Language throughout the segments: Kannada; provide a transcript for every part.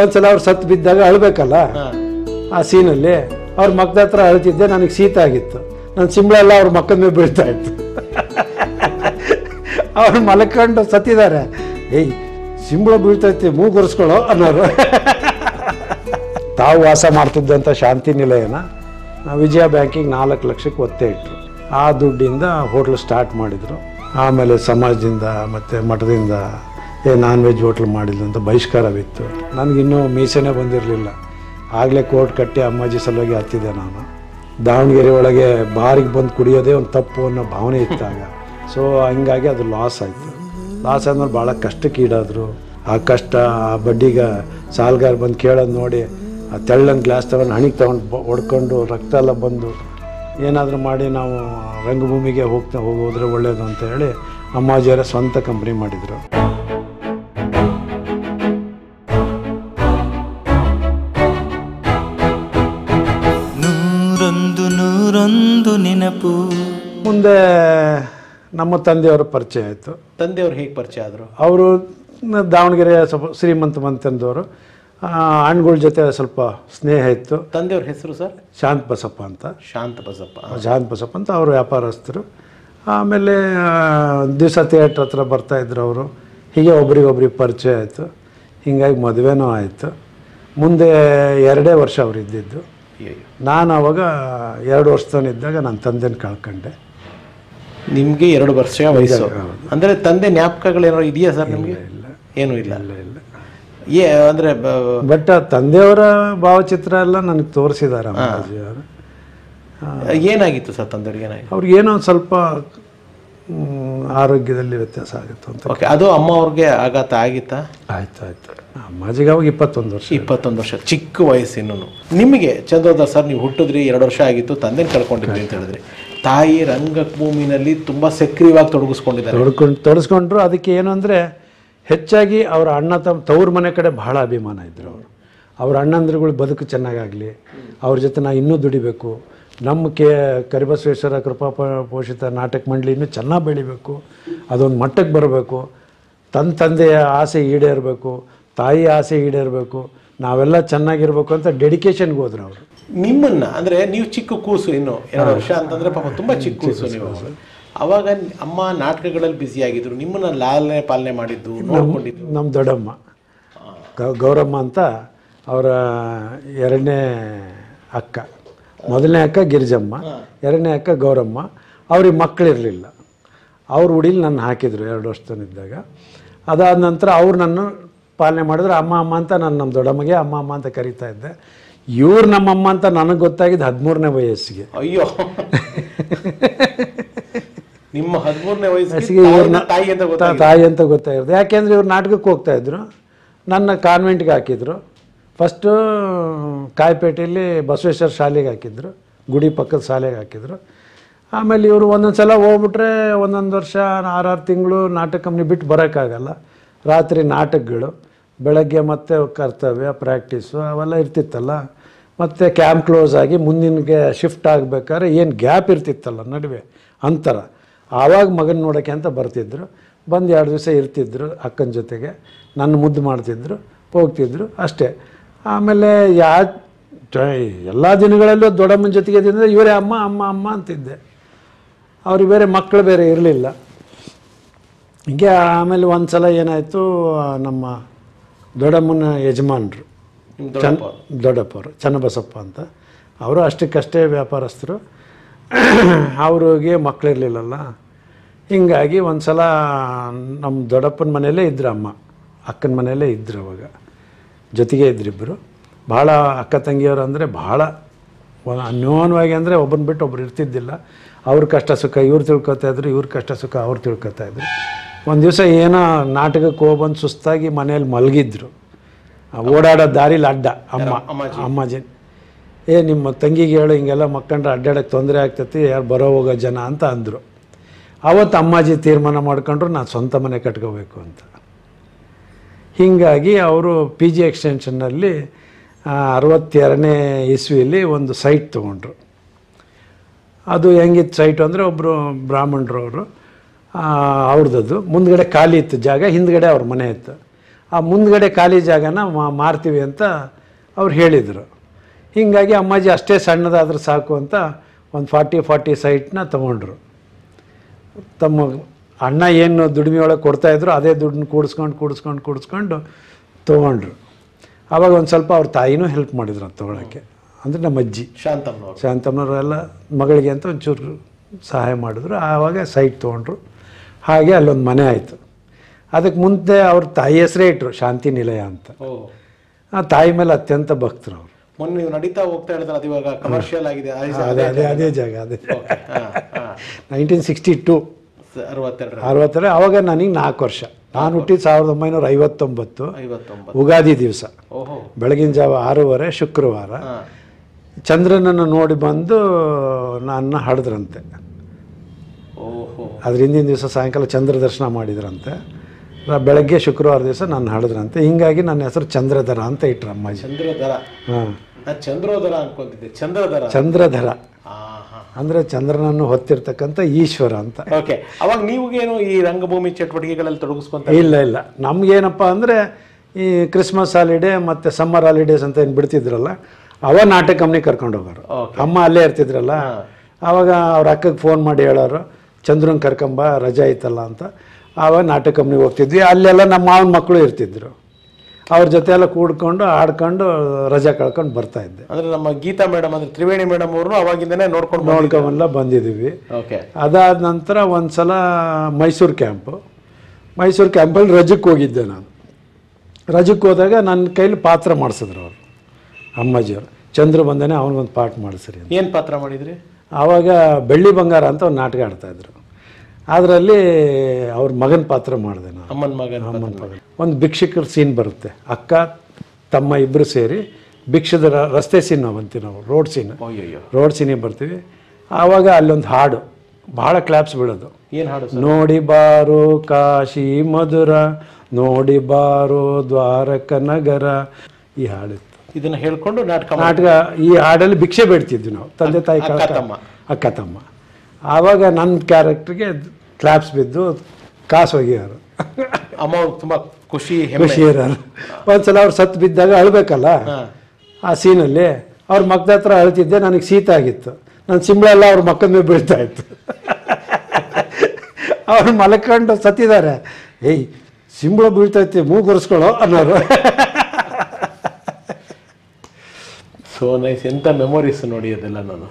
ಒಂದ್ಸಲ ಅವ್ರು ಸತ್ತು ಬಿದ್ದಾಗ ಅಳ್ಬೇಕಲ್ಲ ಆ ಸೀನಲ್ಲಿ, ಅವ್ರ ಮಕ್ಕದ ಹತ್ರ ಅಳ್ತಿದ್ದೆ, ನನಗೆ ಶೀತ ಆಗಿತ್ತು, ನನ್ನ ಸಿಂಬಳೆಲ್ಲ ಅವ್ರ ಮಕ್ಕದ ಮೇಲೆ ಬೀಳ್ತಾ ಇತ್ತು. ಅವ್ರು ಮಲ್ಕೊಂಡು ಸತ್ತಿದ್ದಾರೆ, ಏಯ್ ಸಿಂಬಳ ಬೀಳ್ತೈತಿ ಮೂಗೊರೆಸ್ಕೊಳ್ಳೋ ಅನ್ನೋರು. ತಾವು ವಾಸ ಮಾಡ್ತಿದ್ದಂಥ ಶಾಂತಿ ನಿಲಯನ ವಿಜಯ ಬ್ಯಾಂಕಿಗೆ 4 ಲಕ್ಷಕ್ಕೆ ಒತ್ತೆ ಇಟ್ಟರು. ಆ ದುಡ್ಡಿಂದ ಹೋಟ್ಲ್ ಸ್ಟಾರ್ಟ್ ಮಾಡಿದರು. ಆಮೇಲೆ ಸಮಾಜದಿಂದ ಮತ್ತು ಮಠದಿಂದ ನಾನ್ ವೆಜ್ ಹೋಟ್ಲ್ ಮಾಡಿದ್ದಂಥ ಬಹಿಷ್ಕಾರವಿತ್ತು. ನನಗಿನ್ನೂ ಮೀಸೆನೇ ಬಂದಿರಲಿಲ್ಲ, ಆಗಲೇ ಕೋರ್ಟ್ ಕಟ್ಟಿ ಅಮ್ಮಾಜಿ ಸಲುವಾಗಿ ಹತ್ತಿದೆ ನಾನು. ದಾವಣಗೆರೆ ಒಳಗೆ ಬಾರಿಗೆ ಬಂದು ಕುಡಿಯೋದೇ ಒಂದು ತಪ್ಪು ಅನ್ನೋ ಭಾವನೆ ಇತ್ತಾಗ. ಸೊ ಹಂಗಾಗಿ ಅದು ಲಾಸ್ ಆಯಿತು. ಲಾಸ್ ಆದ್ಮೇಲೆ ಭಾಳ ಕಷ್ಟಕ್ಕೀಡಾದರು. ಆ ಕಷ್ಟ, ಆ ಬಡ್ಡಿಗ ಸಾಲಗಾರ ಬಂದು ಕೇಳೋದು ನೋಡಿ ಆ ತೆಳ್ಳನ ಗ್ಲಾಸ್ ತೊಗೊಂಡು ಹಣಿಗೆ ತೊಗೊಂಡು ಹೊಡ್ಕೊಂಡು ರಕ್ತ ಎಲ್ಲ ಬಂದು, ಏನಾದರೂ ಮಾಡಿ ನಾವು ರಂಗಭೂಮಿಗೆ ಹೋಗೋದ್ರೆ ಒಳ್ಳೆಯದು ಅಂತ ಹೇಳಿ ಅಮ್ಮಾಜಿಯರ ಸ್ವಂತ ಕಂಪ್ನಿ ಮಾಡಿದರು. ನೂರೊಂದು ನೂರೊಂದು ನೆನಪು. ಮುಂದೆ ನಮ್ಮ ತಂದೆಯವರ ಪರಿಚಯ ಆಯಿತು. ತಂದೆಯವರು ಹೇಗೆ ಪರಿಚಯ ಆದರು? ಅವರು ದಾವಣಗೆರೆ ಸ್ವಲ್ಪ ಶ್ರೀಮಂತ ಮಂತಂದವರು, ಹಣ್ಣುಗಳ ಜೊತೆ ಸ್ವಲ್ಪ ಸ್ನೇಹ ಇತ್ತು. ತಂದೆಯವ್ರ ಹೆಸರು ಸರ್? ಶಾಂತ ಬಸಪ್ಪ ಅಂತ. ಶಾಂತ ಬಸಪ್ಪ. ಶಾಂತ ಬಸಪ್ಪ ಅಂತ ಅವರು ವ್ಯಾಪಾರಸ್ಥರು. ಆಮೇಲೆ ದಿವಸ ಥಿಯೇಟ್ರ್ ಹತ್ರ ಬರ್ತಾಯಿದ್ರು ಅವರು. ಹೀಗೆ ಒಬ್ರಿಗೊಬ್ರಿಗೆ ಪರಿಚಯ ಆಯಿತು. ಹೀಗಾಗಿ ಮದುವೆನೂ ಆಯಿತು. ಮುಂದೆ 2 ವರ್ಷ ಅವರು ಇದ್ದಿದ್ದು. ನಾನು ಆವಾಗ 2 ವರ್ಷದವನಿದ್ದಾಗ ನನ್ನ ತಂದೆನ ಕಳ್ಕೊಂಡೆ. ನಿಮಗೆ 2 ವರ್ಷ ವಯಸ್ಸು ಅಂದರೆ ತಂದೆ ಜ್ಞಾಪಕಗಳೇನೋ ಇದೆಯಾ ಸರ್ ನಿಮಗೆ? ಇಲ್ಲ, ಏನೂ ಇಲ್ಲ. ಇಲ್ಲ ಇಲ್ಲ ಏ ಅಂದರೆ ಬಟ್ ತಂದೆಯವರ ಭಾವಚಿತ್ರ ಎಲ್ಲ ನನಗೆ ತೋರಿಸಿದ್ದಾರೆ ಅಮ್ಮಾಜಿ ಅವರು. ಏನಾಗಿತ್ತು ಸರ್ ತಂದೆಯವ್ರಿಗೆ? ಏನಾಗಿತ್ತು ಅವ್ರಿಗೆ? ಏನೋ ಒಂದು ಸ್ವಲ್ಪ ಆರೋಗ್ಯದಲ್ಲಿ ವ್ಯತ್ಯಾಸ ಆಗಿತ್ತು ಅಂತ. ಓಕೆ, ಅದು ಅಮ್ಮ ಅವ್ರಿಗೆ ಆಘಾತ ಆಗಿತ್ತಾ? ಆಯ್ತು ಆಯಿತು. ಅಮ್ಮಾಜಿಗೆ ಅವಾಗ 21 ವರ್ಷ. 21 ವರ್ಷ, ಚಿಕ್ಕ ವಯಸ್ಸಿನೂ. ನಿಮಗೆ ಚಂದ್ರೋದರ್ ಸರ್, ನೀವು ಹುಟ್ಟಿದ್ರಿ, 2 ವರ್ಷ ಆಗಿತ್ತು, ತಂದೆನ ಕಳ್ಕೊಂಡಿದ್ರಿ ಅಂತ ಹೇಳಿದ್ರಿ. ತಾಯಿ ರಂಗಭೂಮಿನಲ್ಲಿ ತುಂಬ ಸಕ್ರಿಯವಾಗಿ ತೊಡಗಿಸ್ಕೊಂಡಿದ್ದಾರೆ. ತೊಡಗಿಸ್ಕೊಂಡ್ರು. ಅದಕ್ಕೆ ಏನು ಅಂದರೆ ಹೆಚ್ಚಾಗಿ ಅವರ ಅಣ್ಣ ತವ್ರ ಮನೆ ಕಡೆ ಬಹಳ ಅಭಿಮಾನ ಇದ್ದರು ಅವರು. ಅವ್ರ ಅಣ್ಣಂದ್ರುಗಳು ಬದುಕು ಚೆನ್ನಾಗಾಗಲಿ, ಅವ್ರ ಜೊತೆ ನಾ ಇನ್ನೂ ದುಡಿಬೇಕು, ನಮ್ಮ ಕರಿಬಸವೇಶ್ವರ ಕೃಪಾ ಪೋಷಿತ ನಾಟಕ ಮಂಡಳಿ ಇನ್ನೂ ಚೆನ್ನಾಗಿ ಬೆಳಿಬೇಕು, ಅದೊಂದು ಮಟ್ಟಕ್ಕೆ ಬರಬೇಕು, ತನ್ನ ತಂದೆಯ ಆಸೆ ಈಡೇರಬೇಕು, ತಾಯಿಯ ಆಸೆ ಈಡೇರಬೇಕು, ನಾವೆಲ್ಲ ಚೆನ್ನಾಗಿರ್ಬೇಕು ಅಂತ ಡೆಡಿಕೇಶನ್ಗೆ ಹೋದ್ರು ಅವರು. ನಿಮ್ಮನ್ನು ಅಂದರೆ ನೀವು ಚಿಕ್ಕ ಕೂಸು, ಇನ್ನು 2 ವರ್ಷ ಅಂತಂದರೆ ಪಾಪ ತುಂಬ ಚಿಕ್ಕ ಕೂಸು ನೀವು. ಅವಾಗ ಅಮ್ಮ ನಾಟಕಗಳಲ್ಲಿ ಬ್ಯುಸಿಯಾಗಿದ್ದರು, ನಿಮ್ಮನ್ನು ಲಾಲನೆ ಪಾಲನೆ ಮಾಡಿದ್ದು ನೋಡಿಕೊಂಡಿದ್ದು ನಮ್ಮ ದೊಡ್ಡಮ್ಮ ಗೌರಮ್ಮ ಅಂತ, ಅವರ 2ನೇ ಅಕ್ಕ. ಮೊದಲನೇ ಅಕ್ಕ ಗಿರಿಜಮ್ಮ, 2ನೇ ಅಕ್ಕ ಗೌರಮ್ಮ. ಅವ್ರಿಗೆ ಮಕ್ಕಳಿರಲಿಲ್ಲ. ಅವ್ರ ಉಡಿಲಿ ನನ್ನ ಹಾಕಿದರು 2 ವರ್ಷದವನಿದ್ದಾಗ. ಅದಾದ ನಂತರ ಅವ್ರು ನನ್ನ ಪಾಲನೆ ಮಾಡಿದ್ರು. ಅಮ್ಮ ಅಮ್ಮ ಅಂತ ನಾನು ನಮ್ಮ ದೊಡ್ಡಮ್ಮಗೆ ಅಮ್ಮ ಅಮ್ಮ ಅಂತ ಕರೀತಾ ಇದ್ದೆ. ಇವ್ರು ನಮ್ಮಮ್ಮ ಅಂತ ನನಗೆ ಗೊತ್ತಾಗಿದ್ದು 13ನೇ ವಯಸ್ಸಿಗೆ. ಅಯ್ಯೋ, ನಿಮ್ಮ 13ನೇ ವಯಸ್ಸಿಗೆ ಇವ್ರನ್ನ ತಾಯಿ ಅಂತ ಗೊತ್ತಾಗಿರೋದು. ಯಾಕೆಂದರೆ ಇವ್ರು ನಾಟಕಕ್ಕೆ ಹೋಗ್ತಾಯಿದ್ರು, ನನ್ನ ಕಾನ್ವೆಂಟ್ಗೆ ಹಾಕಿದ್ರು. ಫಸ್ಟು ಕಾಯಿಪೇಟೆಯಲ್ಲಿ ಬಸವೇಶ್ವರ ಶಾಲೆಗೆ ಹಾಕಿದ್ರು, ಗುಡಿ ಪಕ್ಕದ ಶಾಲೆಗೆ ಹಾಕಿದ್ರು. ಆಮೇಲೆ ಇವರು ಒಂದೊಂದು ಸಲ ಹೋಗ್ಬಿಟ್ರೆ 1 ವರ್ಷ 6 ತಿಂಗಳು ನಾಟಕ ಕಂಪ್ನಿ ಬಿಟ್ಟು ಬರೋಕ್ಕಾಗಲ್ಲ. ರಾತ್ರಿ ನಾಟಕಗಳು, ಬೆಳಗ್ಗೆ ಮತ್ತೆ ಕರ್ತವ್ಯ, ಪ್ರಾಕ್ಟೀಸು ಅವೆಲ್ಲ ಇರ್ತಿತ್ತಲ್ಲ. ಮತ್ತು ಕ್ಯಾಂಪ್ ಕ್ಲೋಸ್ ಆಗಿ ಮುಂದಿನಗೆ ಶಿಫ್ಟ್ ಆಗಬೇಕಾದ್ರೆ ಏನು ಗ್ಯಾಪ್ ಇರ್ತಿತ್ತಲ್ಲ ನಡುವೆ ಅಂತರ, ಆವಾಗ ಮಗನ ನೋಡೋಕ್ಕೆ ಅಂತ ಬರ್ತಿದ್ರು. ಬಂದು 2 ದಿವಸ ಇರ್ತಿದ್ರು ಅಕ್ಕನ ಜೊತೆಗೆ, ನನ್ನ ಮುದ್ದು ಮಾಡ್ತಿದ್ರು, ಹೋಗ್ತಿದ್ರು ಅಷ್ಟೇ. ಆಮೇಲೆ ಎಲ್ಲ ದಿನಗಳಲ್ಲೂ ದೊಡ್ಡಮ್ಮನ ಜೊತೆಗೆ ಇದ್ದಿದ್ದರೆ ಇವರೇ ಅಮ್ಮ ಅಮ್ಮ ಅಮ್ಮ ಅಂತಿದ್ದೆ. ಅವ್ರಿಗೆ ಬೇರೆ ಮಕ್ಕಳು ಬೇರೆ ಇರಲಿಲ್ಲ. ಹೀಗೆ ಆಮೇಲೆ ಒಂದು ಸಲ ಏನಾಯಿತು, ನಮ್ಮ ದೊಡ್ಡಮ್ಮನ ಯಜಮಾನರು ದೊಡ್ಡಪ್ಪ ಅವರು ಚನ್ನಬಸಪ್ಪ ಅಂತ, ಅವರು ಅಷ್ಟಕ್ಕಷ್ಟೇ ವ್ಯಾಪಾರಸ್ಥರು. ಅವ್ರಿಗೆ ಮಕ್ಕಳಿರಲಿಲ್ಲಲ್ಲ. ಹೀಗಾಗಿ ಒಂದು ಸಲ ನಮ್ಮ ದೊಡ್ಡಪ್ಪನ ಮನೆಯಲ್ಲೇ ಇದ್ದರು ಅಮ್ಮ, ಅಕ್ಕನ ಮನೆಯಲ್ಲೇ ಇದ್ದರು. ಅವಾಗ ಜೊತೆಗೇ ಇಬ್ಬರು ಭಾಳ ಅಕ್ಕ ತಂಗಿಯವರು ಅಂದರೆ ಭಾಳ ಅನ್ಯೋನ್ಯವಾಗಿ, ಅಂದರೆ ಒಬ್ಬನ ಬಿಟ್ಟು ಒಬ್ಬರು ಇರ್ತಿದ್ದಿಲ್ಲ. ಅವ್ರ ಕಷ್ಟ ಸುಖ ಇವ್ರು ತಿಳ್ಕೊತಾಯಿದ್ರು, ಇವ್ರ ಕಷ್ಟ ಸುಖ ಅವ್ರು ತಿಳ್ಕೊತಾಯಿದ್ರು. ಒಂದು ದಿವಸ ಏನೋ ನಾಟಕಕ್ಕೆ ಹೋಗ್ಬಂದು ಸುಸ್ತಾಗಿ ಮನೆಯಲ್ಲಿ ಮಲಗಿದ್ರು. ಓಡಾಡೋ ದಾರಿಲಿ ಅಡ್ಡ ಅಮ್ಮಾಜಿ, ಏ ನಿಮ್ಮ ತಂಗಿಗೆ ಹೇಳು ಹಿಂಗೆಲ್ಲ ಮಕ್ಕಂಡ್ರೆ ಅಡ್ಡಾಡೋಕ್ಕೆ ತೊಂದರೆ ಆಗ್ತೈತಿ, ಯಾರು ಬರೋ ಹೋಗೋ ಜನ ಅಂತ ಅಂದರು. ಅವತ್ತು ಅಮ್ಮಾಜಿ ತೀರ್ಮಾನ ಮಾಡಿಕೊಂಡ್ರು ನಾನು ಸ್ವಂತ ಮನೆ ಕಟ್ಕೋಬೇಕು ಅಂತ. ಹೀಗಾಗಿ ಅವರು ಪಿ ಜಿ ಎಕ್ಸ್ಟೆನ್ಷನ್ನಲ್ಲಿ 62ನೇ ಇಸ್ವಿಯಲ್ಲಿ ಒಂದು ಸೈಟ್ ತೊಗೊಂಡ್ರು. ಅದು ಹೆಂಗಿತ್ತು ಸೈಟು ಅಂದರೆ, ಒಬ್ಬರು ಬ್ರಾಹ್ಮಣರವರು ಅವ್ರದ್ದು ಮುಂದ್ಗಡೆ ಖಾಲಿ ಇತ್ತು ಜಾಗ, ಹಿಂದ್ಗಡೆ ಅವ್ರ ಮನೆ ಇತ್ತು. ಆ ಮುಂದಗಡೆ ಖಾಲಿ ಜಾಗನ ಮಾರ್ತೀವಿ ಅಂತ ಅವರು ಹೇಳಿದರು. ಹೀಗಾಗಿ ಅಮ್ಮಾಜಿ ಅಷ್ಟೇ ಸಣ್ಣದಾದರೂ ಸಾಕು ಅಂತ ಒಂದು 40 ಸೈಟ್ನ ತಗೊಂಡ್ರು. ತಮ್ಮ ಅಣ್ಣ ಏನು ದುಡಿಮೆ ಒಳಗೆ ಕೊಡ್ತಾಯಿದ್ರು ಅದೇ ದುಡ್ಡನ್ನು ಕೂಡಿಸ್ಕೊಂಡು ತೊಗೊಂಡ್ರು. ಆವಾಗ ಒಂದು ಸ್ವಲ್ಪ ಅವ್ರ ತಾಯಿನೂ ಹೆಲ್ಪ್ ಮಾಡಿದ್ರು ಅದು ತೊಗೊಳಕ್ಕೆ. ಅಂದರೆ ನಮ್ಮ ಅಜ್ಜಿ ಶಾಂತಮ್ಮನವರೆಲ್ಲ ಮಗಳಿಗೆ ಅಂತ ಒಂಚೂರು ಸಹಾಯ ಮಾಡಿದ್ರು. ಆವಾಗ ಸೈಟ್ ತೊಗೊಂಡ್ರು. ಹಾಗೆ ಅಲ್ಲೊಂದು ಮನೆ ಆಯಿತು. ಅದಕ್ಕೆ ಮುಂದೆ ಅವ್ರ ತಾಯಿ ಹೆಸರೇ ಇಟ್ಟರು, ಶಾಂತಿ ನಿಲಯ ಅಂತ. ಆ ತಾಯಿ ಮೇಲೆ ಅತ್ಯಂತ ಭಕ್ತರು ಅವರು. ಮೊನ್ನೆ ನೀವು ನಡೀತಾ ಹೋಗ್ತಾ ಹೇಳಿದ್ರೆ ಅದು ಇವಾಗ ಕಮರ್ಷಿಯಲ್ ಆಗಿದೆ. ಅದೇ ಜಾಗ, ಅದೇ 1962 62 ಆವಾಗ ನನಗೆ 4 ವರ್ಷ. ನಾನು ಹುಟ್ಟಿದ 1959 ಉಗಾದಿ ದಿವಸ ಬೆಳಗಿನ ಜಾವ 6:30 ಶುಕ್ರವಾರ. ಚಂದ್ರನನ್ನು ನೋಡಿ ಬಂದು ನನ್ನ ಹಡಿದ್ರಂತೆ. ಅದ್ರ ಹಿಂದಿನ ದಿವಸ ಸಾಯಂಕಾಲ ಚಂದ್ರ ದರ್ಶನ ಮಾಡಿದ್ರಂತೆ. ಬೆಳಗ್ಗೆ ಶುಕ್ರವಾರ ದಿವಸ ನಾನು ಹಡಿದ್ರಂತೆ. ಹಿಂಗಾಗಿ ನನ್ನ ಹೆಸರು ಚಂದ್ರಧರ ಅಂತ ಇಟ್ಟರು ಅಮ್ಮಾಜಿ. ಚಂದ್ರಧರ ಅಂದರೆ ಚಂದ್ರನನ್ನು ಹೊತ್ತಿರ್ತಕ್ಕಂಥ ಈಶ್ವರ ಅಂತ. ಓಕೆ, ಅವಾಗ ನೀವು ಏನು ಈ ರಂಗಭೂಮಿ ಚಟುವಟಿಕೆಗಳಲ್ಲಿ ತೊಡಗಿಸ್ಕೊಂತ? ಇಲ್ಲ, ನಮಗೇನಪ್ಪ ಅಂದರೆ ಈ ಕ್ರಿಸ್ಮಸ್ ಹಾಲಿಡೇ ಮತ್ತು ಸಮ್ಮರ್ ಹಾಲಿಡೇಸ್ ಅಂತ ಏನು ಬಿಡ್ತಿದ್ರಲ್ಲ, ಅವ ನಾಟಕ ಕಂಪ್ನಿಗೆ ಕರ್ಕೊಂಡು ಹೋಗೋರು. ಅಮ್ಮ ಅಲ್ಲೇ ಇರ್ತಿದ್ರಲ್ಲ, ಆವಾಗ ಅವ್ರ ಅಕ್ಕಗೆ ಫೋನ್ ಮಾಡಿ ಹೇಳೋರು ಚಂದ್ರನ್ ಕರ್ಕೊಂಬ ರಜಾ ಐತಲ್ಲ ಅಂತ. ಆವಾಗ ನಾಟಕ ಕಂಪ್ನಿಗೆ ಹೋಗ್ತಿದ್ವಿ. ಅಲ್ಲೆಲ್ಲ ನಮ್ಮ ಮಾವನ ಮಕ್ಕಳು ಇರ್ತಿದ್ರು, ಅವ್ರ ಜೊತೆ ಎಲ್ಲ ಕೂಡ್ಕೊಂಡು ಆಡ್ಕೊಂಡು ರಜಾ ಕಳ್ಕೊಂಡು ಬರ್ತಾ ಇದ್ದೆ. ಅಂದರೆ ನಮ್ಮ ಗೀತಾ ಮೇಡಮ್ ಅಂದರೆ ತ್ರಿವೇಣಿ ಮೇಡಮ್ ಅವ್ರನ್ನೂ ಅವಾಗಿಂದನೇ ನೋಡ್ಕೊಂಡೆಲ್ಲ ಬಂದಿದ್ದೀವಿ. ಓಕೆ, ಅದಾದ ನಂತರ ಒಂದು ಸಲ ಮೈಸೂರು ಕ್ಯಾಂಪಲ್ಲಿ ರಜಕ್ಕೆ ಹೋಗಿದ್ದೆ ನಾನು. ರಜಕ್ಕೆ ಹೋದಾಗ ನನ್ನ ಕೈಲಿ ಪಾತ್ರ ಮಾಡಿಸಿದ್ರು ಅವರು ಅಮ್ಮಾಜಿಯವರು. ಚಂದ್ರ ಬಂದನೇ ಅವನಿಗೊಂದು ಪಾಠ ಮಾಡಿಸ್ರಿ. ಏನು ಪಾತ್ರ ಮಾಡಿದ್ರಿ? ಆವಾಗ ಬೆಳ್ಳಿ ಬಂಗಾರ ಅಂತ ಒಂದು ನಾಟಕ ಆಡ್ತಾಯಿದ್ರು. ಅದರಲ್ಲಿ ಅವ್ರ ಮಗನ ಪಾತ್ರ ಮಾಡಿದೆ ನಾನು, ಅಮ್ಮನ ಮಗನ. ಒಂದು ಭಿಕ್ಷಕರ ಸೀನ್ ಬರುತ್ತೆ. ಅಕ್ಕ ತಮ್ಮ ಇಬ್ಬರು ಸೇರಿ ಭಿಕ್ಷದ ರಸ್ತೆ ಸೀನ್ ನಾವು ಅಂತೀವಿ, ನಾವು ರೋಡ್ ಸೀನಿಗೆ ಬರ್ತೀವಿ. ಆವಾಗ ಅಲ್ಲೊಂದು ಹಾಡು ಭಾಳ ಕ್ಲಾಪ್ಸ್ ಬೀಳೋದು. ಏನು ಹಾಡು? ನೋಡಿ ಬಾರೋ ಕಾಶಿ ಮಧುರ, ನೋಡಿ ಬಾರೋ ದ್ವಾರಕ ನಗರ, ಈ ಹಾಡಿತ್ತು. ಇದನ್ನು ಹೇಳ್ಕೊಂಡು ನಾಟಕ ಈ ಹಾಡಲ್ಲಿ ಭಿಕ್ಷೆ ಬೇಡ್ತಿದ್ವಿ ನಾವು, ತಂದೆ ತಾಯಿ ಅಕ್ಕ ತಮ್ಮ. ಆವಾಗ ನನ್ನ ಕ್ಯಾರೆಕ್ಟ್ರಿಗೆ ಕ್ಲಾಪ್ಸ್ ಬಿದ್ದು ಕಾಸು ಹೋಗಿಯಾರು. ಅಮ್ಮ ತುಂಬ ಖುಷಿ ಇರೋರು. ಒಂದ್ಸಲ ಅವ್ರು ಸತ್ತು ಬಿದ್ದಾಗ ಅಳಬೇಕಲ್ಲ ಆ ಸೀನಲ್ಲಿ, ಅವ್ರ ಮಕ್ಕದ ಹತ್ರ ಅಳ್ತಿದ್ದೆ. ನನಗೆ ಶೀತ ಆಗಿತ್ತು, ನನ್ನ ಸಿಂಬಳೆಲ್ಲ ಅವ್ರ ಮಕ್ಕದ ಮೇಲೆ ಬೀಳ್ತಾ ಇತ್ತು. ಅವ್ರು ಮಲ್ಕೊಂಡು ಸತ್ತಿದ್ದಾರೆ, ಏಯ್ ಸಿಂಬಳ ಬೀಳ್ತೈತಿ ಮೂಗೊರೆಸ್ಕೊಳ್ಳೋ ಅನ್ನೋರು. ಸೊ ನೈಸ್, ಎಂಥ ಮೆಮೊರೀಸ್ ನೋಡಿ ಅದೆಲ್ಲ. ನಾನು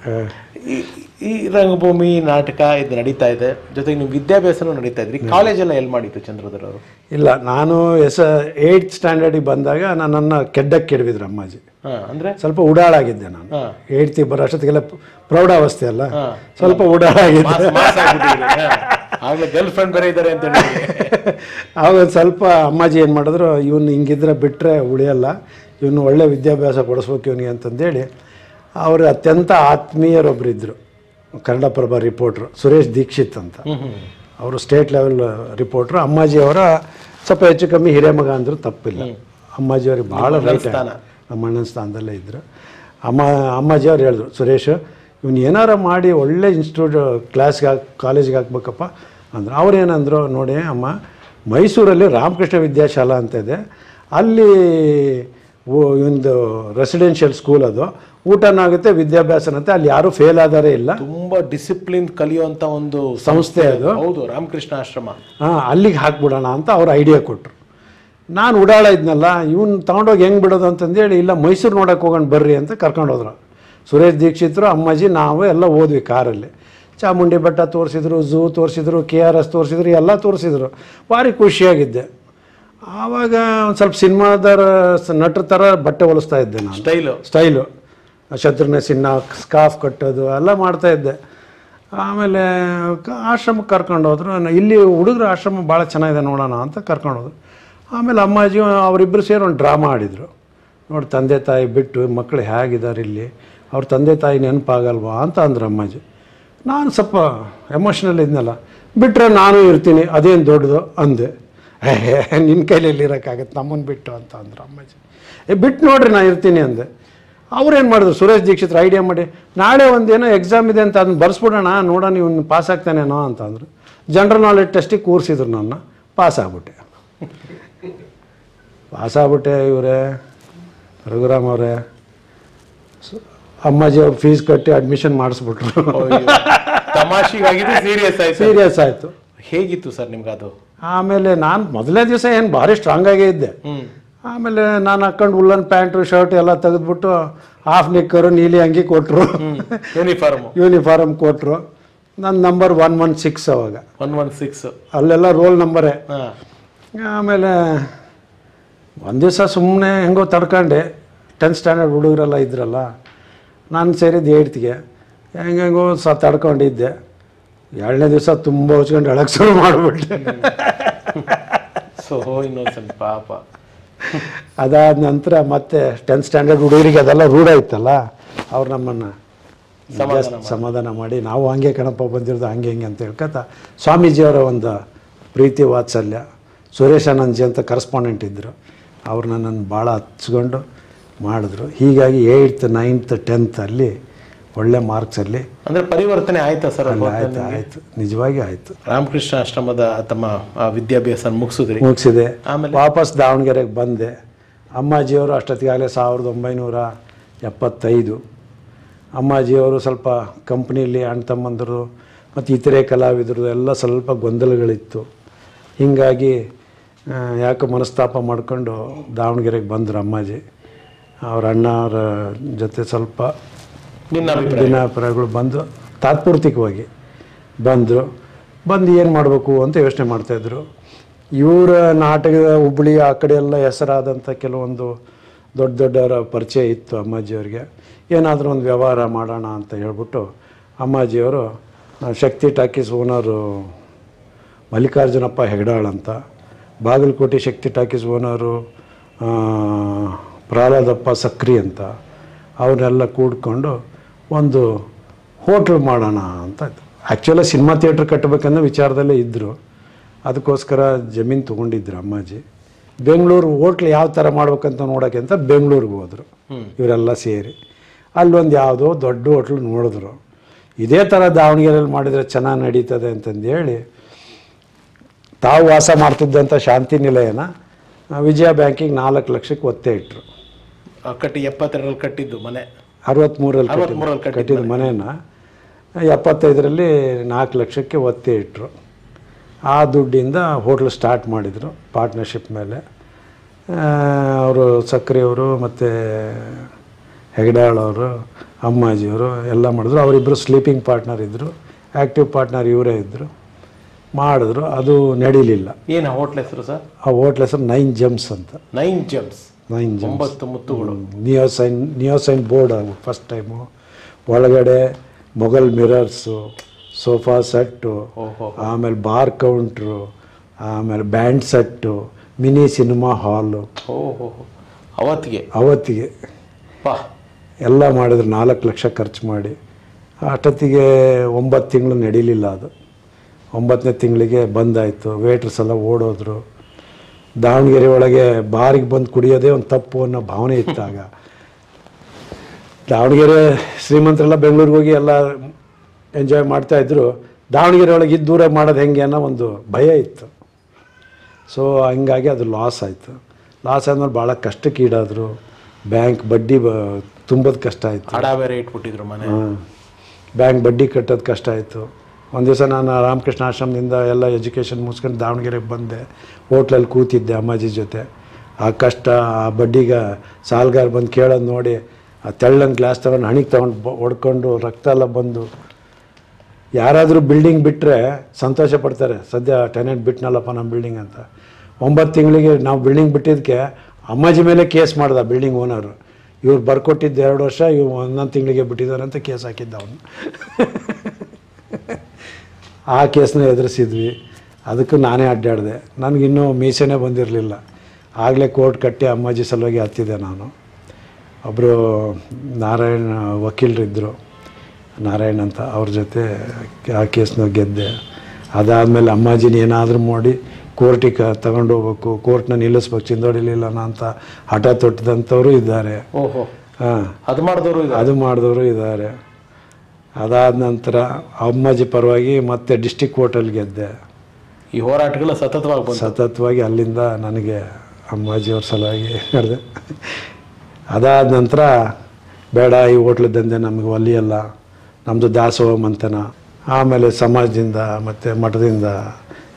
ಈ ರಂಗಭೂಮಿ ನಾಟಕ ಇದು ನಡೀತಾ ಇದೆ, ಜೊತೆಗೆ ನಿಮ್ಮ ವಿದ್ಯಾಭ್ಯಾಸನೂ ನಡೀತಾ ಇದ್ರಿ. ಕಾಲೇಜೆಲ್ಲ ಎಲ್ಲಿ ಮಾಡಿತ್ತು ಚಂದ್ರಧರ್ ಅವರು? ಇಲ್ಲ, ನಾನು 8th ಸ್ಟ್ಯಾಂಡರ್ಡಿಗೆ ಬಂದಾಗ ನನ್ನನ್ನು ಕೆಡ್ಡಕ್ಕೆ ಕೆಡವಿದ್ರು ಅಮ್ಮಾಜಿ. ಅಂದರೆ ಸ್ವಲ್ಪ ಉಡಾಳಾಗಿದ್ದೆ ನಾನು. 8th ಬರೋ ಅಷ್ಟೊತ್ತಿಗೆಲ್ಲ ಪ್ರೌಢಾವಸ್ಥೆ ಅಲ್ಲ, ಸ್ವಲ್ಪ ಉಡಾಳಾಗಿದ್ದೆ. ಆಮೇಲೆ ಗರ್ಲ್ ಫ್ರೆಂಡ್ ಬೇರೆ ಇದ್ದಾರೆ ಅಂತ ಹೇಳಿ ಆವಾಗ ಸ್ವಲ್ಪ ಅಮ್ಮಾಜಿ ಏನು ಮಾಡಿದ್ರು, ಇವನು ಹಿಂಗಿದ್ರೆ ಬಿಟ್ಟರೆ ಉಳಿಯಲ್ಲ, ಇವನು ಒಳ್ಳೆ ವಿದ್ಯಾಭ್ಯಾಸ ಕೊಡಿಸ್ಬೇಕು ಇವನಿಗೆ ಅಂತಂದೇಳಿ. ಅವರು ಅತ್ಯಂತ ಆತ್ಮೀಯರೊಬ್ಬರಿದ್ದರು, ಕನ್ನಡಪ್ರಭ ರಿಪೋರ್ಟ್ರು ಸುರೇಶ್ ದೀಕ್ಷಿತ್ ಅಂತ. ಅವರು ಸ್ಟೇಟ್ ಲೆವೆಲ್ ರಿಪೋರ್ಟ್ರು. ಅಮ್ಮಾಜಿಯವರ ಸ್ವಲ್ಪ ಹೆಚ್ಚು ಕಮ್ಮಿ ಹಿರೇಮಗ ಅಂದರೂ ತಪ್ಪಿಲ್ಲ. ಅಮ್ಮಾಜಿಯವ್ರಿಗೆ ಭಾಳ ರೈಟ್, ನಮ್ಮ ಅಣ್ಣನ ಸ್ಥಾನದಲ್ಲೇ ಇದ್ದರು. ಅಮ್ಮಾಜಿಯವ್ರು ಹೇಳಿದ್ರು, ಸುರೇಶ್ ಇವನು ಏನಾರ ಮಾಡಿ ಒಳ್ಳೆ ಇನ್ಸ್ಟಿಟ್ಯೂಟ್ ಕಾಲೇಜಿಗೆ ಹಾಕ್ಬೇಕಪ್ಪ ಅಂದರು. ಅವ್ರೇನಂದರು, ನೋಡಿ ಅಮ್ಮ, ಮೈಸೂರಲ್ಲಿ ರಾಮಕೃಷ್ಣ ವಿದ್ಯಾಶಾಲಾ ಅಂತ ಇದೆ, ಅಲ್ಲಿ ಒಂದು ರೆಸಿಡೆನ್ಷಿಯಲ್ ಸ್ಕೂಲ್, ಅದು ಊಟನಾಗುತ್ತೆ ವಿದ್ಯಾಭ್ಯಾಸನಂತೆ, ಅಲ್ಲಿ ಯಾರೂ ಫೇಲ್ ಆದಾರೇ ಇಲ್ಲ, ತುಂಬ ಡಿಸಿಪ್ಲಿನ್ ಕಲಿಯುವಂಥ ಒಂದು ಸಂಸ್ಥೆ ಅದು. ಹೌದು, ರಾಮಕೃಷ್ಣ ಆಶ್ರಮ. ಹಾಂ, ಅಲ್ಲಿಗೆ ಹಾಕ್ಬಿಡೋಣ ಅಂತ ಅವ್ರು ಐಡಿಯಾ ಕೊಟ್ಟರು. ನಾನು ಉಡಾಳ ಇದ್ನಲ್ಲ, ಇವನು ತಗೊಂಡೋಗಿ ಹೆಂಗೆ ಬಿಡೋದು ಅಂತಂದೇಳಿ, ಇಲ್ಲ ಮೈಸೂರು ನೋಡೋಕೆ ಹೋಗೋಣ ಬರ್ರಿ ಅಂತ ಕರ್ಕೊಂಡೋದ್ರು. ಸುರೇಶ್ ದೀಕ್ಷಿತರು ಅಮ್ಮಾಜಿ ನಾವು ಎಲ್ಲ ಹೋದ್ವಿ ಕಾರಲ್ಲಿ. ಚಾಮುಂಡಿ ಬೆಟ್ಟ ತೋರಿಸಿದ್ರು, ಝೂ ತೋರಿಸಿದ್ರು, KRS ತೋರಿಸಿದ್ರು, ಎಲ್ಲ ತೋರಿಸಿದ್ರು. ಭಾರಿ ಖುಷಿಯಾಗಿದ್ದೆ. ಆವಾಗ ಒಂದು ಸ್ವಲ್ಪ ಸಿನಿಮಾದ ನಟರ ಥರ ಬಟ್ಟೆ ಹೊಲಿಸ್ತಾ ಇದ್ದೆ ನಾನು. ಸ್ಟೈಲು ಶತ್ರುಘ್ನ ಸಿನ್ಹಾ ಸ್ಕಾಫ್ ಕಟ್ಟೋದು ಎಲ್ಲ ಮಾಡ್ತಾಯಿದ್ದೆ. ಆಮೇಲೆ ಆಶ್ರಮಕ್ಕೆ ಕರ್ಕೊಂಡೋದ್ರು. ಇಲ್ಲಿ ಹುಡುಗರು ಆಶ್ರಮ ಭಾಳ ಚೆನ್ನಾಗಿದೆ ನೋಡೋಣ ಅಂತ ಕರ್ಕೊಂಡೋದ್ರು. ಆಮೇಲೆ ಅಮ್ಮಾಜಿ ಅವರಿಬ್ಬರು ಸೇರಿ ಒಂದು ಡ್ರಾಮಾ ಆಡಿದರು. ನೋಡಿ ತಂದೆ ತಾಯಿ ಬಿಟ್ಟು ಮಕ್ಕಳು ಹೇಗಿದ್ದಾರೆ ಇಲ್ಲಿ, ಅವ್ರ ತಂದೆ ತಾಯಿ ನೆನಪಾಗಲ್ವಾ ಅಂತ ಅಂದರು ಅಮ್ಮಾಜಿ. ನಾನು ಸ್ವಲ್ಪ ಎಮೋಷ್ನಲ್ ಇದ್ನಲ್ಲ, ಬಿಟ್ಟರೆ ನಾನು ಇರ್ತೀನಿ ಅದೇನು ದೊಡ್ಡದು ಅಂದೆ. ನಿನ್ನ ಕೈಯಲ್ಲಿ ಇರೋಕ್ಕಾಗತ್ತೆ ನಮ್ಮನ್ನು ಬಿಟ್ಟು ಅಂತ ಅಂದರು ಅಮ್ಮಾಜಿ. ಬಿಟ್ಟು ನೋಡ್ರಿ ನಾನು ಇರ್ತೀನಿ ಅಂದೆ. ಅವ್ರೇನು ಮಾಡಿದ್ರು, ಸುರೇಶ್ ದೀಕ್ಷಿತ್ ಐಡಿಯಾ ಮಾಡಿ, ನಾಳೆ ಒಂದೇನೋ ಎಕ್ಸಾಮ್ ಇದೆ ಅಂತ ಅದನ್ನು ಬರ್ಸ್ಬಿಡೋಣ, ನೋಡೋಣ ಇವನು ಪಾಸ್ ಆಗ್ತಾನೇನೋ ಅಂತ ಅಂದರು. ಜನರಲ್ ನಾಲೆಡ್ಜ್ ಟೆಸ್ಟಿಗೆ ಕೂರಿಸಿದ್ರು ನನ್ನ, ಪಾಸ್ ಆಗ್ಬಿಟ್ಟೆ. ಪಾಸ್ ಆಗ್ಬಿಟ್ಟೆ ಇವರೇ ರಘುರಾಮ್ ಅವರೇ ಅಮ್ಮಾಜಿ ಅವರು ಫೀಸ್ ಕಟ್ಟಿ ಅಡ್ಮಿಷನ್ ಮಾಡಿಸ್ಬಿಟ್ರು. ತಮಾಷೆಗಾಗಿದ್ದು ಸೀರಿಯಸ್ ಆಯ್ತು. ಸೀರಿಯಸ್ ಆಯಿತು. ಹೇಗಿತ್ತು ಸರ್ ನಿಮ್ಗೆ ಅದು? ಆಮೇಲೆ ನಾನು ಮೊದಲನೇ ದಿವಸ ಏನು ಭಾರಿ ಸ್ಟ್ರಾಂಗ್ ಆಗೇ ಇದ್ದೆ. ಆಮೇಲೆ ನಾನು ಹಾಕೊಂಡು ಉಲ್ಲನ್ ಪ್ಯಾಂಟು ಶರ್ಟ್ ಎಲ್ಲ ತೆಗೆದ್ಬಿಟ್ಟು ಹಾಫ್ ನಿಕ್ಕರು ನೀಲಿ ಅಂಗಿ ಕೊಟ್ಟರು, ಯೂನಿಫಾರ್ಮ್ ಕೊಟ್ಟರು. ನನ್ನ ನಂಬರ್ 116 ಅವಾಗ. 116 ಅಲ್ಲೆಲ್ಲ ರೋಲ್ ನಂಬರೇ. ಆಮೇಲೆ ಒಂದು ದಿವಸ ಸುಮ್ಮನೆ ಹೆಂಗೋ ತಡ್ಕೊಂಡೆ, 10th ಸ್ಟ್ಯಾಂಡರ್ಡ್ ಹುಡುಗರೆಲ್ಲ ಇದ್ರಲ್ಲ, ನಾನು ಸೇರಿದ್ದು 8th ಗೆ, ಹೆಂಗೆಂಗೋ ಸಹ ತಡ್ಕೊಂಡಿದ್ದೆ. 2ನೇ ದಿವಸ ತುಂಬ ಹೊಚ್ಕೊಂಡು ಅಳಕ್ಕೆ ಶುರು ಮಾಡಿಬಿಟ್ಟೆ. ಸೊ ಇನ್ನೊಂದ್ಸಲ ಪಾಪ. ಅದಾದ ನಂತರ ಮತ್ತೆ 10th ಸ್ಟ್ಯಾಂಡರ್ಡ್ ಹುಡುಗರಿಗೆ ಅದೆಲ್ಲ ರೂಢ ಇತ್ತಲ್ಲ, ಅವ್ರು ನಮ್ಮನ್ನು ಸಮಾಧಾನ ಮಾಡಿ ನಾವು ಹಂಗೆ ಕಣಪ್ಪ ಬಂದಿರೋದು ಹಂಗೆ ಹಿಂಗೆ ಅಂತ ಹೇಳ್ಕೊತ, ಸ್ವಾಮೀಜಿಯವರ ಒಂದು ಪ್ರೀತಿ ವಾತ್ಸಲ್ಯ, ಸುರೇಶಾನಂದ್ಜಿ ಅಂತ ಕರೆಸ್ಪಾಂಡೆಂಟ್ ಇದ್ದರು, ಅವ್ರು ನನ್ನನ್ನು ಭಾಳ ಹಚ್ಕೊಂಡು ಮಾಡಿದ್ರು. ಹೀಗಾಗಿ 8th 9th 10th ಅಲ್ಲಿ ಒಳ್ಳೆ ಮಾರ್ಕ್ಸಲ್ಲಿ ಅಂದರೆ ಪರಿವರ್ತನೆ ಆಯಿತಾ ಸರ್? ಆಯಿತು ಆಯಿತು, ನಿಜವಾಗಿ ಆಯಿತು. ರಾಮಕೃಷ್ಣ ಆಶ್ರಮದ ತಮ್ಮ ವಿದ್ಯಾಭ್ಯಾಸ ಮುಗಿಸಿದೆ. ಆಮೇಲೆ ವಾಪಸ್ ದಾವಣಗೆರೆಗೆ ಬಂದೆ. ಅಮ್ಮಾಜಿಯವರು ಅಷ್ಟೊತ್ತಿಗಾಗಲೇ 1975. ಅಮ್ಮಾಜಿಯವರು ಸ್ವಲ್ಪ ಕಂಪ್ನಿಯಲ್ಲಿ ಅಣ್ಣ ತಮ್ಮಂದರು ಮತ್ತು ಇತರೆ ಕಲಾವಿದರು ಎಲ್ಲ ಸ್ವಲ್ಪ ಗೊಂದಲಗಳಿತ್ತು. ಹೀಗಾಗಿ ಯಾಕೆ ಮನಸ್ತಾಪ ಮಾಡಿಕೊಂಡು ದಾವಣಗೆರೆಗೆ ಬಂದರು ಅಮ್ಮಾಜಿ. ಅವ್ರ ಅಣ್ಣ ಅವರ ಜೊತೆ ಸ್ವಲ್ಪ ಭಿನ್ನಾಭಿಪ್ರಾಯಗಳು ಬಂದು ತಾತ್ಪೂರ್ತಿಕವಾಗಿ ಬಂದರು. ಬಂದು ಏನು ಮಾಡಬೇಕು ಅಂತ ಯೋಚನೆ ಮಾಡ್ತಾಯಿದ್ರು. ಇವರ ನಾಟಕದ ಹುಬ್ಬಳ್ಳಿ ಆ ಕಡೆಯೆಲ್ಲ ಹೆಸರಾದಂಥ ಕೆಲವೊಂದು ದೊಡ್ಡ ದೊಡ್ಡವರ ಪರಿಚಯ ಇತ್ತು ಅಮ್ಮಾಜಿಯವ್ರಿಗೆ. ಏನಾದರೂ ಒಂದು ವ್ಯವಹಾರ ಮಾಡೋಣ ಅಂತ ಹೇಳ್ಬಿಟ್ಟು ಅಮ್ಮಾಜಿಯವರು ಶಕ್ತಿ ಟಾಕೀಸ್ ಓನರು ಮಲ್ಲಿಕಾರ್ಜುನಪ್ಪ ಹೆಗ್ಡಾಳ್ ಅಂತ, ಬಾಗಲಕೋಟೆ ಶಕ್ತಿ ಟಾಕೀಸ್ ಓನರು ಪ್ರಹ್ಲಾದಪ್ಪ ಸಕ್ರಿ ಅಂತ, ಅವರೆಲ್ಲ ಕೂಡಿಕೊಂಡು ಒಂದು ಹೋಟ್ಲ್ ಮಾಡೋಣ ಅಂತ. ಆ್ಯಕ್ಚುಲಾಗಿ ಸಿನಿಮಾ ಥಿಯೇಟ್ರ್ ಕಟ್ಟಬೇಕನ್ನೋ ವಿಚಾರದಲ್ಲೇ ಇದ್ದರು. ಅದಕ್ಕೋಸ್ಕರ ಜಮೀನು ತೊಗೊಂಡಿದ್ರು ಅಮ್ಮಾಜಿ. ಬೆಂಗಳೂರು ಹೋಟ್ಲ್ ಯಾವ ಥರ ಮಾಡ್ಬೇಕಂತ ನೋಡೋಕ್ಕೆ ಅಂತ ಬೆಂಗಳೂರಿಗೆ ಹೋದರು ಇವರೆಲ್ಲ ಸೇರಿ. ಅಲ್ಲೊಂದು ಯಾವುದೋ ದೊಡ್ಡ ಹೋಟ್ಲು ನೋಡಿದ್ರು. ಇದೇ ಥರ ದಾವಣಗೆರೆಯಲ್ಲಿ ಮಾಡಿದರೆ ಚೆನ್ನಾಗಿ ನಡೀತದೆ ಅಂತಂದೇಳಿ ತಾವು ವಾಸ ಮಾಡ್ತಿದ್ದಂಥ ಶಾಂತಿ ನಿಲಯನ ವಿಜಯ ಬ್ಯಾಂಕಿಗೆ 4 ಲಕ್ಷಕ್ಕೆ ಒತ್ತೆ ಇಟ್ಟರು. ಕಟ್ಟಿ 72ರಲ್ಲಿ ಕಟ್ಟಿದ್ದು ಮನೆ, 63ರಲ್ಲಿ ಕಟ್ಟಿದ್ದು ಮನೇನ 75ರಲ್ಲಿ 4 ಲಕ್ಷಕ್ಕೆ ಒತ್ತೆ ಇಟ್ಟರು. ಆ ದುಡ್ಡಿಂದ ಹೋಟ್ಲ್ ಸ್ಟಾರ್ಟ್ ಮಾಡಿದರು ಪಾರ್ಟ್ನರ್ಶಿಪ್ ಮೇಲೆ. ಅವರು ಸಕ್ರೆಯವರು ಮತ್ತು ಹೆಗಡಾಳವರು ಅಮ್ಮಾಜಿಯವರು ಎಲ್ಲ ಮಾಡಿದ್ರು. ಅವರಿಬ್ಬರು ಸ್ಲೀಪಿಂಗ್ ಪಾರ್ಟ್ನರ್ ಇದ್ದರು, ಆ್ಯಕ್ಟಿವ್ ಪಾರ್ಟ್ನರ್ ಇವರೇ ಇದ್ದರು. ಮಾಡಿದ್ರು, ಅದು ನಡೀಲಿಲ್ಲ. ಏನು ಹೋಟ್ಲ್ ಹೆಸರು ಸರ್? ಆ ಹೋಟ್ಲ್ ಹೆಸರು 9 ಜಮ್ಸ್ ಅಂತ. 9 ಜಮ್ಸ್ 9 ಮುತ್ತುಗಳು. ನಿಯೋಸೈನ್ ಬೋರ್ಡ್ ಅದು ಫಸ್ಟ್ ಟೈಮು. ಒಳಗಡೆ ಮೊಘಲ್ ಮಿರರ್ಸು, ಸೋಫಾ ಸೆಟ್ಟು, ಆಮೇಲೆ ಬಾರ್ ಕೌಂಟ್ರು, ಆಮೇಲೆ band set, mini cinema hall. ಅವತ್ತಿಗೆ ಎಲ್ಲ ಮಾಡಿದ್ರು 4 ಲಕ್ಷ ಖರ್ಚು ಮಾಡಿ. ಅಷ್ಟೊತ್ತಿಗೆ 9 ತಿಂಗಳು ನಡೀಲಿಲ್ಲ ಅದು. 9ನೇ ತಿಂಗಳಿಗೆ ಬಂದಾಯಿತು. ವೇಟ್ರಸ್ ಎಲ್ಲ ಓಡೋದ್ರು. ದಾವಣಗೆರೆ ಒಳಗೆ ಬಾರಿಗೆ ಬಂದು ಕುಡಿಯೋದೇ ಒಂದು ತಪ್ಪು ಅನ್ನೋ ಭಾವನೆ ಇತ್ತಾಗ. ದಾವಣಗೆರೆ ಶ್ರೀಮಂತರೆಲ್ಲ ಬೆಂಗಳೂರಿಗೆ ಹೋಗಿ ಎಲ್ಲ ಎಂಜಾಯ್ ಮಾಡ್ತಾಯಿದ್ರು. ದಾವಣಗೆರೆ ಒಳಗೆ ಇದ್ದು ದೂರ ಮಾಡೋದು ಹೆಂಗೆ ಅನ್ನೋ ಒಂದು ಭಯ ಇತ್ತು. ಸೊ ಹಂಗಾಗಿ ಅದು ಲಾಸ್ ಆಯಿತು. ಲಾಸ್ ಆದ್ಮೇಲೆ ಭಾಳ ಕಷ್ಟಕ್ಕೆ ಈಡಾದರು. ಬ್ಯಾಂಕ್ ಬಡ್ಡಿ ತುಂಬೋದು ಕಷ್ಟ ಆಯಿತು. ಹಡ ಬೇರೆ ಇಟ್ಬಿಟ್ಟಿದ್ರು ಮನೆ. ಬ್ಯಾಂಕ್ ಬಡ್ಡಿ ಕಟ್ಟೋದು ಕಷ್ಟ ಆಯಿತು. ಒಂದು ದಿವಸ ನಾನು ರಾಮಕೃಷ್ಣ ಆಶ್ರಮದಿಂದ ಎಲ್ಲ ಎಜುಕೇಷನ್ ಮುಗಿಸ್ಕೊಂಡು ದಾವಣಗೆರೆಗೆ ಬಂದೆ. ಹೋಟ್ಲಲ್ಲಿ ಕೂತಿದ್ದೆ ಅಮ್ಮಾಜಿ ಜೊತೆ. ಆ ಕಷ್ಟ, ಆ ಬಡ್ಡಿಗೆ ಸಾಲಗಾರ ಬಂದು ಕೇಳೋದು ನೋಡಿ ಆ ತೆಳ್ಳೊಂದು ಗ್ಲಾಸ್ ತೊಗೊಂಡು ಹಣಿಗೆ ತೊಗೊಂಡು ಹೊಡ್ಕೊಂಡು ರಕ್ತ ಎಲ್ಲ ಬಂದು. ಯಾರಾದರೂ ಬಿಲ್ಡಿಂಗ್ ಬಿಟ್ಟರೆ ಸಂತೋಷ ಪಡ್ತಾರೆ, ಸದ್ಯ ಟೆನೆಂಟ್ ಬಿಟ್ಟನಲ್ಲಪ್ಪ ನಮ್ಮ ಬಿಲ್ಡಿಂಗ್ ಅಂತ. 9 ತಿಂಗಳಿಗೆ ನಾವು ಬಿಲ್ಡಿಂಗ್ ಬಿಟ್ಟಿದ್ದಕ್ಕೆ ಅಮ್ಮಾಜಿ ಮೇಲೆ ಕೇಸ್ ಮಾಡ್ದ ಬಿಲ್ಡಿಂಗ್ ಓನರು. ಇವ್ರು ಬರ್ಕೊಟ್ಟಿದ್ದು 2 ವರ್ಷ, ಇವ್ರು 11 ತಿಂಗಳಿಗೆ ಬಿಟ್ಟಿದ್ದಾರೆ ಅಂತ ಕೇಸ್ ಹಾಕಿದ್ದ ಅವನು. ಆ ಕೇಸನ್ನ ಎದುರಿಸಿದ್ವಿ. ಅದಕ್ಕೂ ನಾನೇ ಅಡ್ಡಾಡಿದೆ. ನನಗಿನ್ನೂ ಮೀಸೆನೇ ಬಂದಿರಲಿಲ್ಲ. ಆಗಲೇ ಕೋರ್ಟ್ ಕಟ್ಟಿ ಅಮ್ಮಾಜಿ ಸಲುವಾಗಿ ಹತ್ತಿದೆ ನಾನು. ಒಬ್ಬರು ನಾರಾಯಣ ವಕೀಲರಿದ್ದರು, ನಾರಾಯಣ್ ಅಂತ, ಅವ್ರ ಜೊತೆ ಆ ಕೇಸನ್ನ ಗೆದ್ದೆ. ಅದಾದಮೇಲೆ ಅಮ್ಮಾಜಿನ ಏನಾದರೂ ಮಾಡಿ ಕೋರ್ಟಿಗೆ ತಗೊಂಡೋಗ್ಬೇಕು, ಕೋರ್ಟ್ನ ನಿಲ್ಲಿಸ್ಬೇಕು, ಚಿಂದೋಡಿಲಿಲ್ಲ ಅಂತ ಹಠ ತೊಟ್ಟದಂಥವರು ಇದ್ದಾರೆ. ಅದು ಮಾಡಿದವರು ಇದ್ದಾರೆ. ಅದಾದ ನಂತರ ಅಮ್ಮಾಜಿ ಪರವಾಗಿ ಮತ್ತೆ ಡಿಸ್ಟಿಕ್ ಕೋರ್ಟಲ್ಲಿ ಗೆದ್ದೆ. ಈ ಹೋರಾಟಗಳು ಸತತವಾಗಿ ಅಲ್ಲಿಂದ ನನಗೆ ಅಮ್ಮಾಜಿಯವ್ರ ಸಲುವಾಗಿ ಹೇಳಿದೆ. ಅದಾದ ನಂತರ ಬೇಡ ಈ ಹೋಟ್ಲದ್ದಂದೆ ನಮಗೆ ಒಲಿಯಲ್ಲ, ನಮ್ಮದು ದಾಸೋಹ ಮಂತನ, ಆಮೇಲೆ ಸಮಾಜದಿಂದ ಮತ್ತು ಮಠದಿಂದ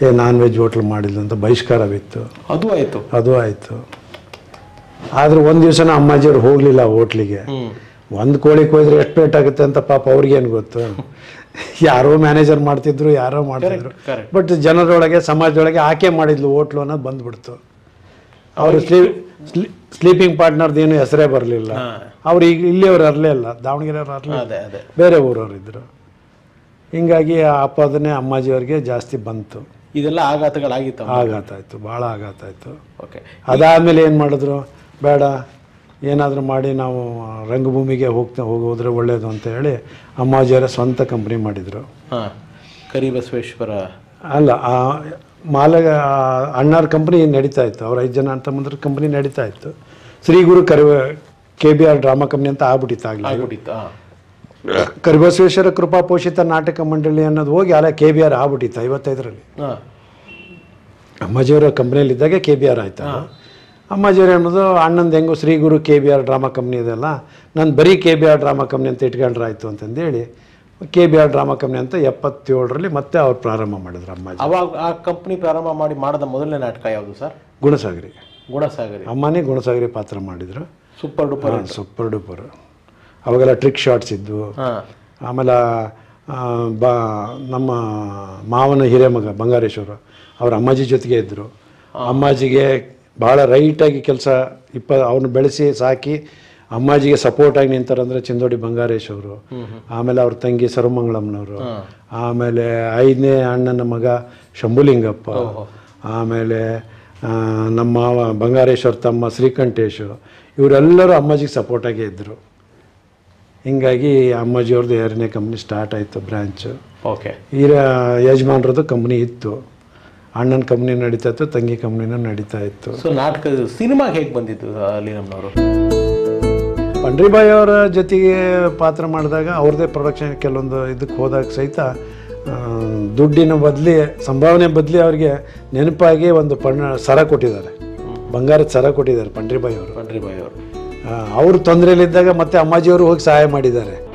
ಏ ನಾನ್ ವೆಜ್ ಹೋಟ್ಲ್ ಮಾಡಿಲ್ಲ ಅಂತ ಬಹಿಷ್ಕಾರವಿತ್ತು. ಅದು ಆಯಿತು. ಆದರೆ ಒಂದು ದಿವಸನ ಅಮ್ಮಾಜಿಯವ್ರು ಹೋಗಲಿಲ್ಲ ಹೋಟ್ಲಿಗೆ. ಒಂದು ಕೋಳಿ ಕೊಯ್ದರೆ ಎಷ್ಟು ರೇಟ್ ಆಗುತ್ತೆ ಅಂತ ಪಾಪ ಅವ್ರಿಗೇನು ಗೊತ್ತು, ಯಾರೋ ಮ್ಯಾನೇಜರ್ ಮಾಡ್ತಿದ್ರು, ಯಾರೋ ಮಾಡ್ತಿದ್ರು, ಬಟ್ ಜನರೊಳಗೆ ಸಮಾಜದೊಳಗೆ ಆಕೆ ಮಾಡಿದ್ಲು ಹೋಟ್ಲು ಅನ್ನೋದು ಬಂದ್ಬಿಡ್ತು. ಅವರು ಸ್ಲೀಪಿಂಗ್ ಪಾರ್ಟ್ನರ್ದೇನು ಹೆಸರೇ ಬರಲಿಲ್ಲ. ಅವ್ರು ಈಗ ಇಲ್ಲಿಯವ್ರು ಅರಲೇ ಇಲ್ಲ, ದಾವಣಗೆರೆಯವ್ರು ಅರಲೇ, ಬೇರೆ ಊರವ್ರಿದ್ದರು. ಹಿಂಗಾಗಿ ಆ ಆಪಾದನೆ ಅಮ್ಮಾಜಿಯವ್ರಿಗೆ ಜಾಸ್ತಿ ಬಂತು. ಇದೆಲ್ಲ ಆಘಾತಗಳಾಗಿತ್ತು. ಆಘಾತ ಆಯಿತು, ಭಾಳ ಆಘಾತ ಆಯಿತು. ಓಕೆ, ಅದಾದಮೇಲೆ ಏನು ಮಾಡಿದ್ರು, ಬೇಡ ಏನಾದರೂ ಮಾಡಿ ನಾವು ರಂಗಭೂಮಿಗೆ ಹೋಗೋದ್ರೆ ಒಳ್ಳೆಯದು ಅಂತ ಹೇಳಿ ಅಮ್ಮಾಜಿಯವರ ಸ್ವಂತ ಕಂಪ್ನಿ ಮಾಡಿದರು. ಹಾಂ, ಕರಿಬಸವೇಶ್ವರ ಅಲ್ಲ, ಮಾಲಗ ಅಣ್ಣಾರ ಕಂಪ್ನಿ ನಡೀತಾ ಇತ್ತು. ಅವ್ರ 5 ಜನ ಅಂತ ಬಂದ್ರೆ ಕಂಪ್ನಿ ನಡೀತಾ ಇತ್ತು. Shri Guru KBR. Drama company ಅಂತ ಆಗ್ಬಿಟ್ಟಿತ್ತು. ಕರಿಬಸವೇಶ್ವರ ಕೃಪಾ ಪೋಷಿತ ನಾಟಕ ಮಂಡಳಿ ಅನ್ನೋದು ಹೋಗಿ ಅಲ್ಲ ಕೆ.ಬಿ.ಆರ್. ಆಗ್ಬಿಟ್ಟಿತ್ತು 55ರಲ್ಲಿ. ಅಮ್ಮಾಜಿಯವರ ಕಂಪ್ನಿಯಲ್ಲಿದ್ದಾಗ ಕೆ.ಬಿ.ಆರ್. ಆಯಿತು. ಅಮ್ಮಾಜಿಯವ್ರು ಅನ್ನೋದು ಅಣ್ಣಂದು ಹೆಂಗೋ Shri Guru KBR. Drama company ಇದೆಲ್ಲ, ನಾನು ಬರೀ ಕೆ.ಬಿ.ಆರ್. ಡ್ರಾಮಾ ಕಂಪ್ನಿ ಅಂತ ಇಟ್ಕೊಂಡ್ರಾಯ್ತು ಅಂತಂದೇಳಿ ಕೆ.ಬಿ.ಆರ್. ಡ್ರಾಮಾ ಕಂಪ್ನಿ ಅಂತ 77ರಲ್ಲಿ ಮತ್ತೆ ಅವ್ರು ಪ್ರಾರಂಭ ಮಾಡಿದ್ರು ಅಮ್ಮಾಜಿ. ಅವಾಗ ಆ ಕಂಪ್ನಿ ಪ್ರಾರಂಭ ಮಾಡಿದ ಮೊದಲನೇ ನಾಟಕ ಯಾವುದು ಸರ್? ಗುಣಸಾಗರಿ. ಅಮ್ಮನೇ ಗುಣಸಾಗರಿ ಪಾತ್ರ ಮಾಡಿದ್ರು. Super duper. ಅವಾಗೆಲ್ಲ ಟ್ರಿಕ್ ಶಾಟ್ಸ್ ಇದ್ವು. ಆಮೇಲೆ ನಮ್ಮ ಮಾವನ ಹಿರೇಮಗ ಬಂಗಾರೇಶ್ವರು ಅವ್ರ ಅಮ್ಮಾಜಿ ಜೊತೆಗೆ ಇದ್ದರು. ಅಮ್ಮಾಜಿಗೆ ಭಾಳ ರೈಟಾಗಿ ಕೆಲಸ, ಅವ್ರನ್ನ ಬೆಳೆಸಿ ಸಾಕಿ ಅಮ್ಮಾಜಿಗೆ ಸಪೋರ್ಟಾಗಿ ನಿಂತಾರಂದರೆ ಚಿಂದೋಡಿ ಬಂಗಾರೇಶ್ ಅವರು, ಆಮೇಲೆ ಅವ್ರ ತಂಗಿ ಸರ್ವಮಂಗಳಮ್ಮನವರು, ಆಮೇಲೆ 5ನೇ ಅಣ್ಣನ ಮಗ ಶಂಭುಲಿಂಗಪ್ಪ, ಆಮೇಲೆ ನಮ್ಮ ಮಾವ ಬಂಗಾರೇಶ್ವರ ತಮ್ಮ ಶ್ರೀಕಂಠೇಶ್, ಇವರೆಲ್ಲರೂ ಅಮ್ಮಾಜಿಗೆ ಸಪೋರ್ಟಾಗೇ ಇದ್ದರು. ಹಿಂಗಾಗಿ ಅಮ್ಮಾಜಿಯವ್ರದ್ದು 2ನೇ ಕಂಪ್ನಿ ಸ್ಟಾರ್ಟ್ ಆಯಿತು, ಬ್ರ್ಯಾಂಚು. ಓಕೆ, ಈಗ ಯಜಮಾನ್ರದ್ದು ಕಂಪ್ನಿ ಇತ್ತು. ಅಣ್ಣನ ಕಂಪ್ನಿ ನಡೀತಾ ಇತ್ತು, ತಂಗಿ ಕಂಪ್ನಿನೂ ನಡೀತಾ ಇತ್ತು. ಸೊ ನಾಟಕದ ಸಿನಿಮಾ ಹೇಗೆ ಬಂದಿತ್ತು? ಅಲ್ಲಿನಮ್ಮನವರು ಪಂಡ್ರಿಬಾಯಿ ಅವರ ಜೊತೆಗೆ ಪಾತ್ರ ಮಾಡಿದಾಗ ಅವ್ರದ್ದೇ ಪ್ರೊಡಕ್ಷನ್ ಕೆಲವೊಂದು ಇದಕ್ಕೆ ಹೋದಾಗ ಸಹಿತ ದುಡ್ಡಿನ ಬದಲಿ, ಸಂಭಾವನೆ ಬದಲಿ ಅವರಿಗೆ ನೆನಪಾಗಿ ಒಂದು ಸರ ಕೊಟ್ಟಿದ್ದಾರೆ, ಬಂಗಾರದ ಸರ ಕೊಟ್ಟಿದ್ದಾರೆ ಪಂಡ್ರಿಬಾಯಿ ಅವರು. ಅವ್ರು ತೊಂದರೆಯಲ್ಲಿದ್ದಾಗ ಮತ್ತೆ ಅಮ್ಮಾಜಿಯವರು ಹೋಗಿ ಸಹಾಯ ಮಾಡಿದ್ದಾರೆ.